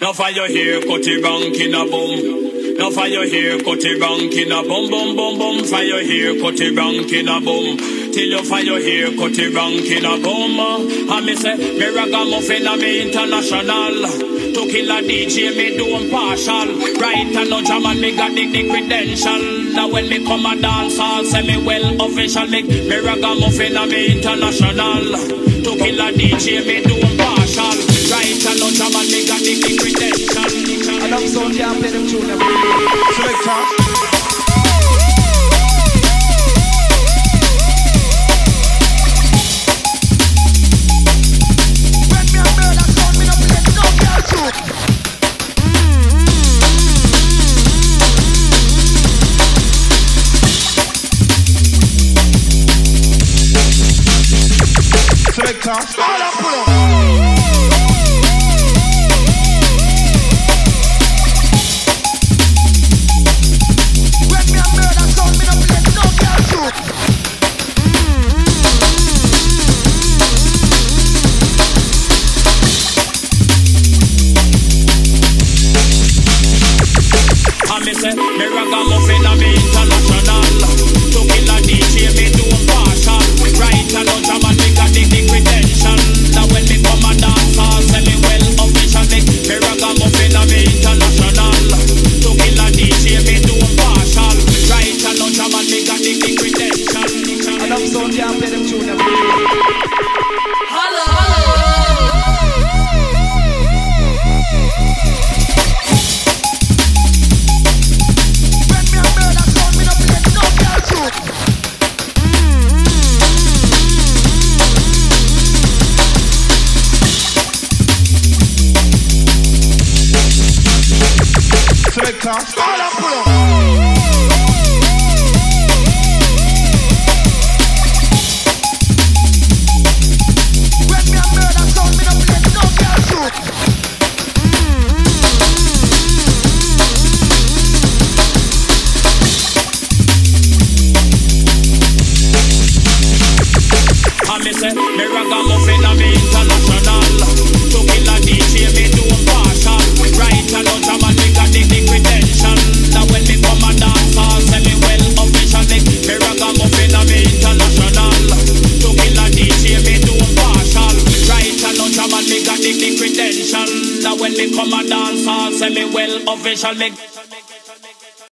No fire here, cut it rank in a boom. No fire here, cut it rank in a boom, boom, boom, boom. Fire here, cut it rank in a boom. Till you fire here, cut it rank in a boom. I me say, me ragamuffin and me international. To kill a DJ, me do impartial. Right and no jam and me got the credential. Now when me come a dance hall, say me well official. Me ragamuffin and me international. To kill a DJ, me do impartial. Right and no jam and me got the credential. And I'm so yeah, play them tune every day. Selector. Shall make